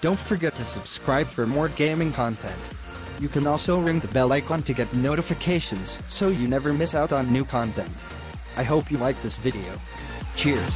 Don't forget to subscribe for more gaming content. You can also ring the bell icon to get notifications so you never miss out on new content. I hope you like this video. Cheers!